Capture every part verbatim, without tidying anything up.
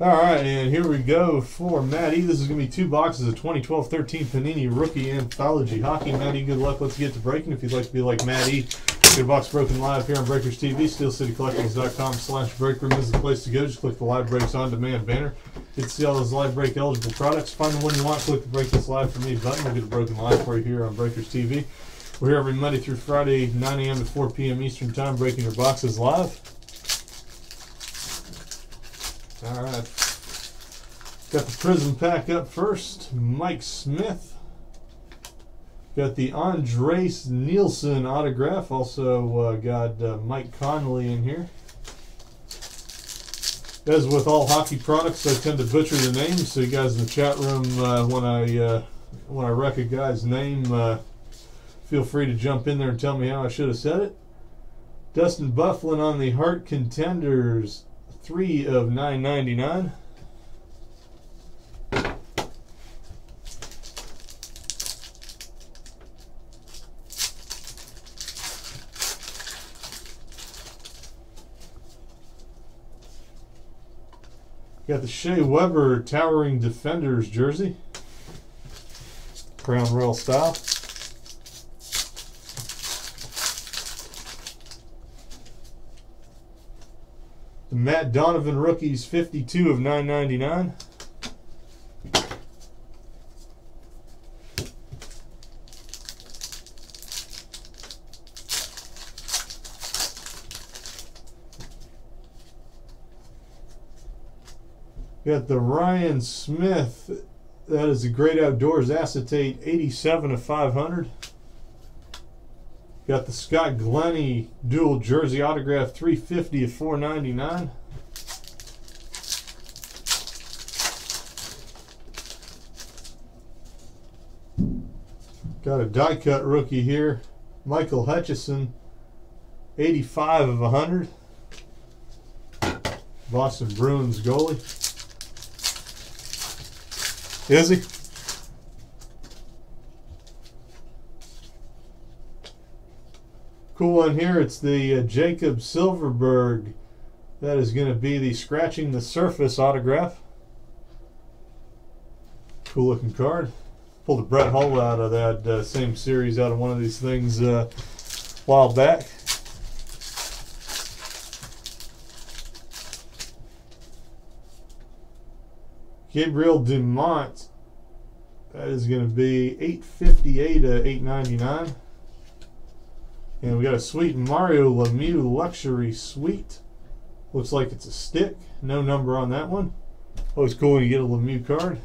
Alright, and here we go for Matty. This is going to be two boxes of twenty twelve thirteen Panini Rookie Anthology Hockey. Matty, good luck. Let's get to breaking. If you'd like to be like Matty, get a box broken live here on Breakers T V, steelcitycollectiblescom slash breakroom is the place to go. Just click the Live Breaks On Demand banner. You can see all those live break eligible products. Find the one you want, click the Break This Live For Me button. We'll get a broken live for you here on Breakers T V. We're here every Monday through Friday, nine A M to four P M Eastern Time, breaking your boxes live. All right, got the Prism Pack up first. Mike Smith. Got the Andres Nielsen autograph. Also uh, got uh, Mike Connolly in here. As with all hockey products, I tend to butcher the names. So you guys in the chat room, uh, when I uh, when I recognize name, uh, feel free to jump in there and tell me how I should have said it. Dustin Bufflin on the Hart Contenders. three of nine ninety-nine. Got the Shea Weber Towering Defenders jersey, Crown Royal style. The Matt Donovan rookies, fifty-two of nine ninety-nine. Got the Ryan Smith. That is the Great Outdoors acetate, eighty-seven of five hundred. Got the Scott Glennie dual jersey autograph, three fifty of four ninety-nine. Got a die cut rookie here, Michael Hutchison, eighty-five of one hundred. Boston Bruins goalie. Is he? Cool one here, it's the uh, Jacob Silverberg. That is going to be the Scratching the Surface autograph. Cool looking card. Pulled a Brett Hull out of that uh, same series, out of one of these things uh, a while back. Gabriel Dumont. That is going to be eight fifty-eight to eight ninety-nine. And we got a sweet Mario Lemieux Luxury Suite. Looks like it's a stick. No number on that one. Always cool when you get a Lemieux card.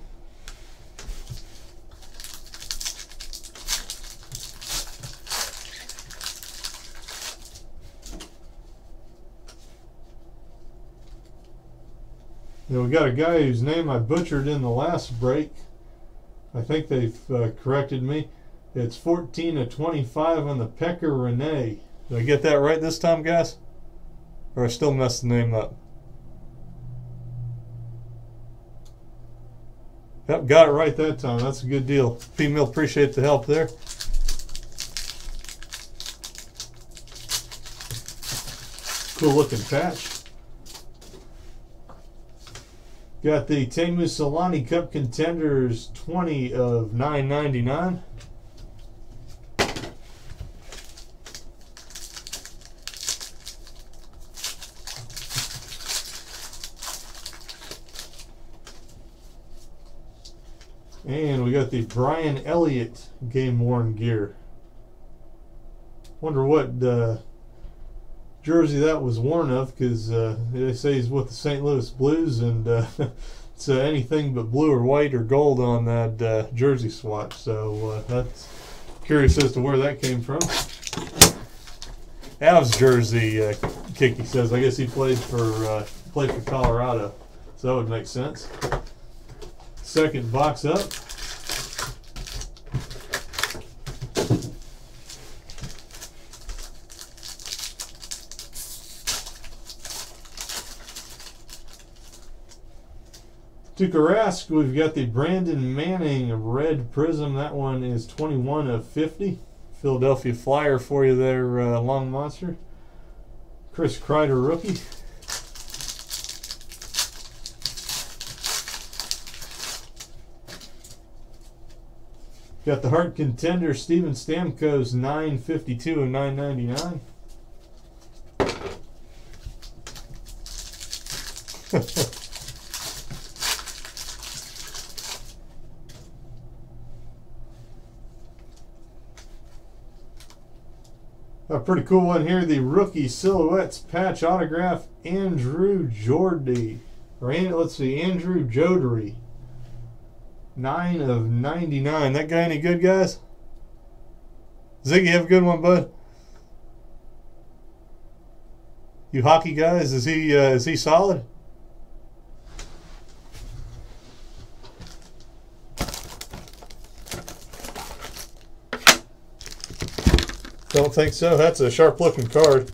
Now we got a guy whose name I butchered in the last break. I think they've uh, corrected me. It's fourteen of twenty-five on the Pecker Renee. Did I get that right this time, guys? Or I still messed the name up? Yep, got it right that time. That's a good deal. P-Mill, appreciate the help there. Cool looking patch. Got the Teemu Selanne Cup Contenders, twenty of nine ninety-nine. And we got the Brian Elliott game worn gear. Wonder what uh, jersey that was worn of, because uh, they say he's with the Saint Louis Blues, and uh, it's uh, anything but blue or white or gold on that uh, jersey swatch. So uh, that's curious as to where that came from. Avs jersey, uh, Kiki says. I guess he played for uh, played for Colorado, so that would make sense. Second box up. To Karask, we've got the Brandon Manning red prism. That one is twenty-one of fifty. Philadelphia Flyer for you there, uh, Long Monster. Chris Kreider rookie. Got the Hart Contenders, Steven Stamkos, nine fifty-two and nine ninety-nine. A pretty cool one here, the Rookie Silhouettes patch autograph, Andrew Jordy. Or let's see, Andrew Jodry. nine of ninety-nine. That guy any good, guys? Ziggy, have a good one, bud. You hockey guys, is he uh, is he solid? Don't think so. That's a sharp looking card.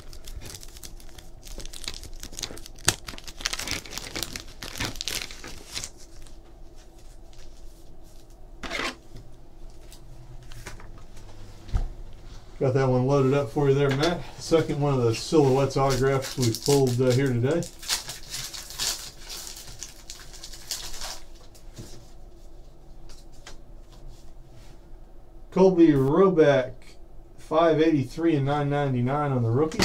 Got that one loaded up for you there, Matt. Second one of the Silhouettes autographs we pulled uh, here today. Colby Roback, five eighty-three and nine ninety-nine on the rookie.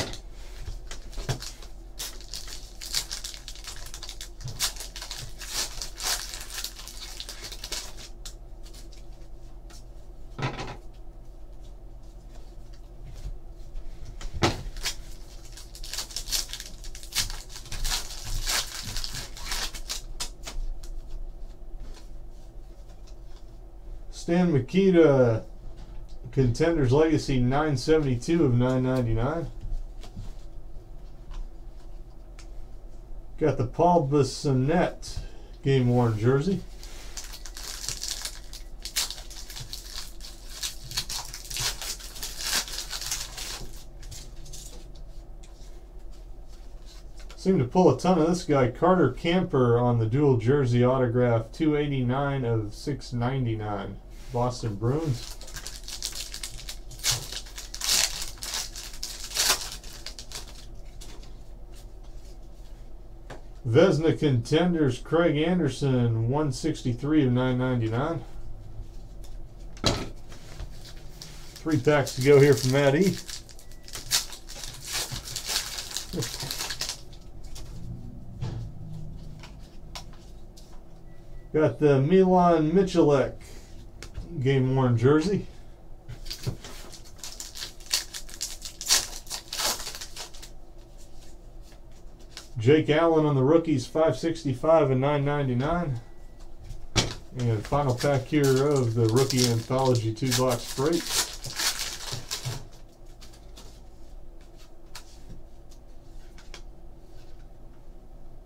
Stan Mikita, Contenders Legacy, nine seventy-two of nine ninety-nine. Got the Paul Bissonnette game worn jersey. Seemed to pull a ton of this guy, Carter Camper on the dual jersey autograph, two eighty-nine of six ninety-nine. Boston Bruins. Vesna Contenders, Craig Anderson, one sixty-three of nine ninety-nine. Three packs to go here from Matt E. Got the Milan Michalek game worn jersey. Jake Allen on the rookies, five sixty-five and nine ninety-nine. And final pack here of the Rookie Anthology two-box freight.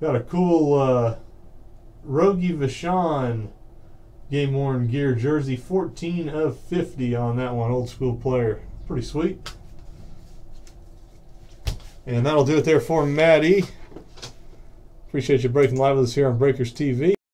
Got a cool uh, Rogi Vachon game-worn gear jersey, fourteen of fifty on that one, old school player. Pretty sweet. And that'll do it there for Matt E. Appreciate you breaking live with us here on Breakers T V.